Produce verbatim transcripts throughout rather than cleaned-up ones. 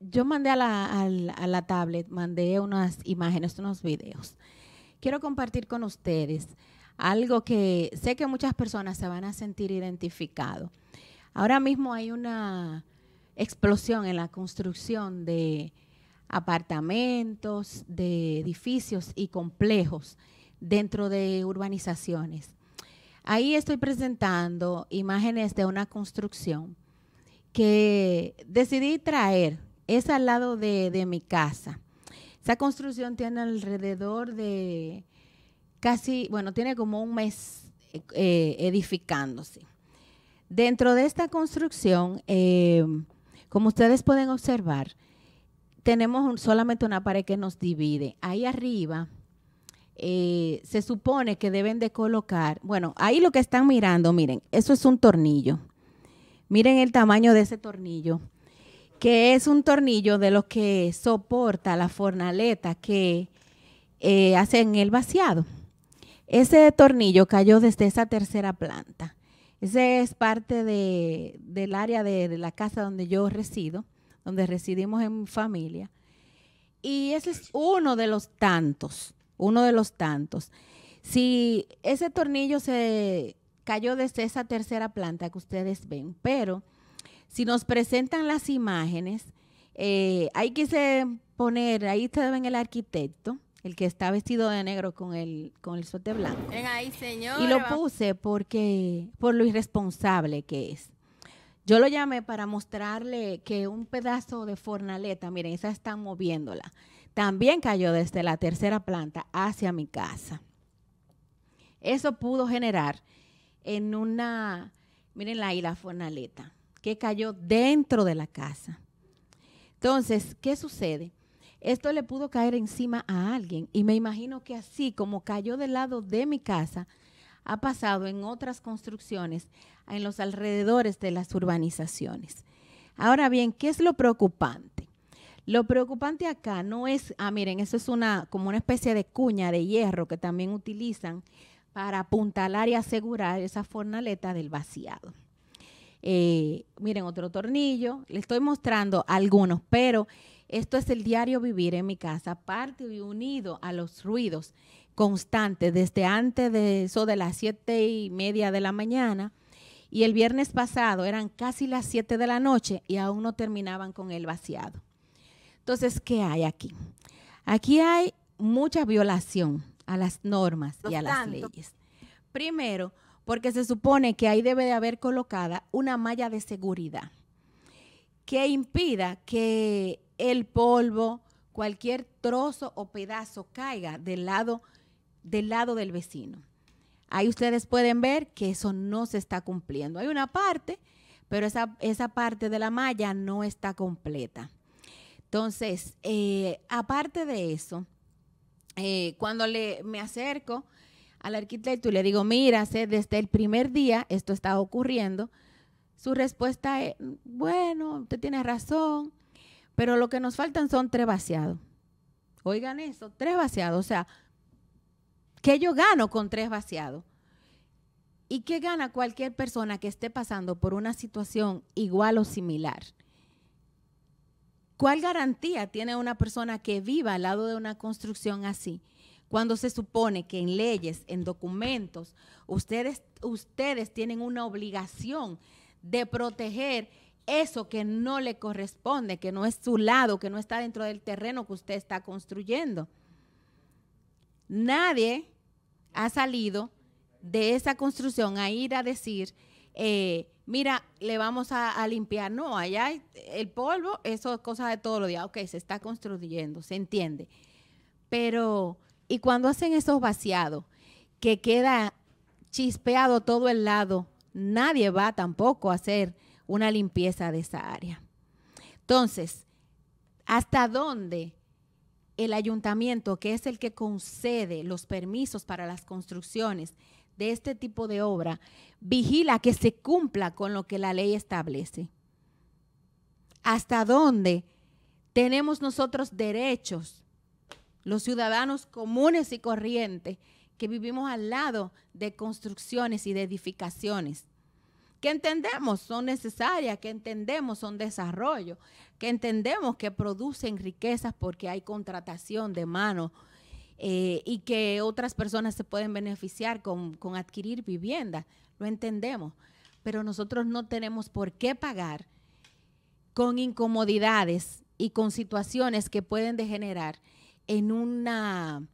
yo mandé a la, a, la, a la tablet, mandé unas imágenes, unos videos. Quiero compartir con ustedes algo que sé que muchas personas se van a sentir identificados. Ahora mismo hay una explosión en la construcción de apartamentos, de edificios y complejos dentro de urbanizaciones. Ahí estoy presentando imágenes de una construcción que decidí traer, es al lado de, de mi casa. Esa construcción tiene alrededor de casi, bueno, tiene como un mes eh, edificándose. Dentro de esta construcción, eh, como ustedes pueden observar, tenemos un, solamente una pared que nos divide. Ahí arriba eh, se supone que deben de colocar, bueno, ahí lo que están mirando, miren, eso es un tornillo. Miren el tamaño de ese tornillo, que es un tornillo de los que soporta la fornaleta que eh, hacen el vaciado. Ese tornillo cayó desde esa tercera planta. Ese es parte de, del área de, de la casa donde yo resido, donde residimos en familia. Y ese es uno de los tantos, uno de los tantos. Si ese tornillo se cayó desde esa tercera planta que ustedes ven, pero si nos presentan las imágenes, eh, ahí quise poner, ahí ustedes ven el arquitecto, el que está vestido de negro con el, con el suéter blanco. Ven ahí, señor. Y lo puse porque, por lo irresponsable que es. Yo lo llamé para mostrarle que un pedazo de fornaleta, miren, esa están moviéndola, también cayó desde la tercera planta hacia mi casa. Eso pudo generar en una, miren ahí la fornaleta, que cayó dentro de la casa. Entonces, ¿qué sucede? Esto le pudo caer encima a alguien y me imagino que así como cayó del lado de mi casa, ha pasado en otras construcciones, en los alrededores de las urbanizaciones. Ahora bien, ¿qué es lo preocupante? Lo preocupante acá no es, ah, miren, eso es una como una especie de cuña de hierro que también utilizan para apuntalar y asegurar esa fornaleta del vaciado. Eh, miren, otro tornillo, le estoy mostrando algunos, pero esto es el diario vivir en mi casa, aparte y unido a los ruidos constantes desde antes de eso de las siete y media de la mañana y el viernes pasado eran casi las siete de la noche y aún no terminaban con el vaciado. Entonces, ¿qué hay aquí? Aquí hay mucha violación a las normas y a las leyes. Primero, porque se supone que ahí debe de haber colocada una malla de seguridad que impida que el polvo, cualquier trozo o pedazo caiga del lado, del lado del vecino. Ahí ustedes pueden ver que eso no se está cumpliendo. Hay una parte, pero esa, esa parte de la malla no está completa. Entonces, eh, aparte de eso, eh, cuando le, me acerco al arquitecto y le digo, mira, desde el primer día esto está ocurriendo, su respuesta es, bueno, usted tiene razón, pero lo que nos faltan son tres vaciados. Oigan eso, tres vaciados. O sea, ¿qué yo gano con tres vaciados? ¿Y qué gana cualquier persona que esté pasando por una situación igual o similar? ¿Cuál garantía tiene una persona que viva al lado de una construcción así? Cuando se supone que en leyes, en documentos, ustedes, ustedes tienen una obligación de proteger eso que no le corresponde, que no es su lado, que no está dentro del terreno que usted está construyendo. Nadie ha salido de esa construcción a ir a decir, eh, mira, le vamos a, a limpiar. No, allá hay el polvo, eso es cosa de todos los días. Ok, se está construyendo, se entiende. Pero, ¿y cuando hacen esos vaciados, que queda chispeado todo el lado, nadie va tampoco a hacer una limpieza de esa área? Entonces, ¿hasta dónde el ayuntamiento, que es el que concede los permisos para las construcciones de este tipo de obra, vigila que se cumpla con lo que la ley establece? ¿Hasta dónde tenemos nosotros derechos, los ciudadanos comunes y corrientes, que vivimos al lado de construcciones y de edificaciones? que entendemos son necesarias, que entendemos son desarrollo, que entendemos que producen riquezas porque hay contratación de mano eh, y que otras personas se pueden beneficiar con, con adquirir vivienda, lo entendemos, pero nosotros no tenemos por qué pagar con incomodidades y con situaciones que pueden degenerar en una,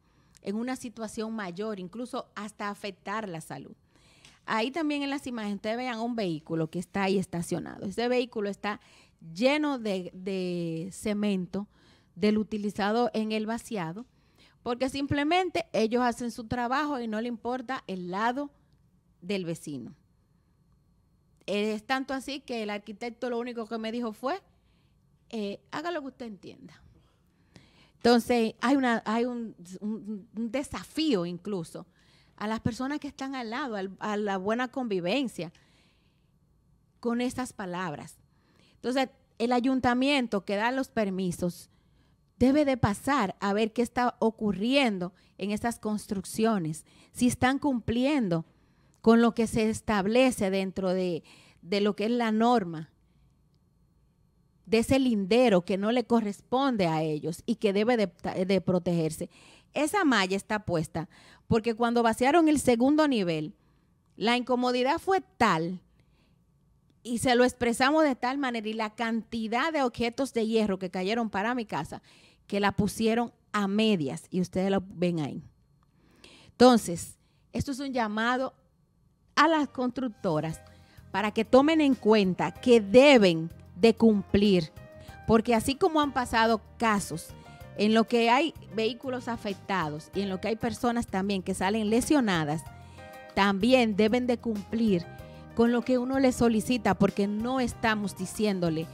en una situación mayor, incluso hasta afectar la salud. Ahí también en las imágenes, ustedes vean un vehículo que está ahí estacionado. Ese vehículo está lleno de, de cemento, del utilizado en el vaciado, porque simplemente ellos hacen su trabajo y no le importa el lado del vecino. Es tanto así que el arquitecto lo único que me dijo fue, eh, haga lo que usted entienda. Entonces, hay, una, hay un, un, un desafío incluso a las personas que están al lado, al, a la buena convivencia, con estas palabras. Entonces, el ayuntamiento que da los permisos debe de pasar a ver qué está ocurriendo en esas construcciones, si están cumpliendo con lo que se establece dentro de, de lo que es la norma, de ese lindero que no le corresponde a ellos y que debe de, de protegerse. Esa malla está puesta porque cuando vaciaron el segundo nivel, la incomodidad fue tal y se lo expresamos de tal manera y la cantidad de objetos de hierro que cayeron para mi casa que la pusieron a medias y ustedes lo ven ahí. Entonces, esto es un llamado a las constructoras para que tomen en cuenta que deben de cumplir porque así como han pasado casos en lo que hay vehículos afectados y en lo que hay personas también que salen lesionadas, también deben de cumplir con lo que uno les solicita porque no estamos diciéndole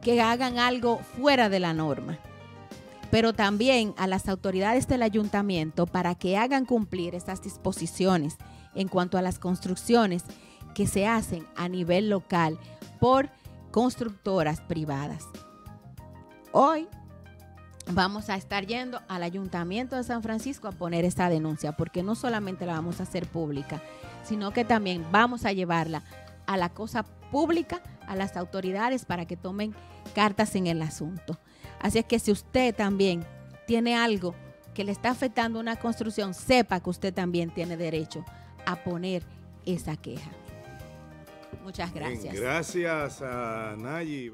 que hagan algo fuera de la norma, pero también a las autoridades del ayuntamiento para que hagan cumplir esas disposiciones en cuanto a las construcciones que se hacen a nivel local por constructoras privadas. Hoy vamos a estar yendo al Ayuntamiento de San Francisco a poner esta denuncia, porque no solamente la vamos a hacer pública, sino que también vamos a llevarla a la cosa pública, a las autoridades para que tomen cartas en el asunto. Así es que si usted también tiene algo que le está afectando una construcción, sepa que usted también tiene derecho a poner esa queja. Muchas gracias. Bien, gracias a Nayi.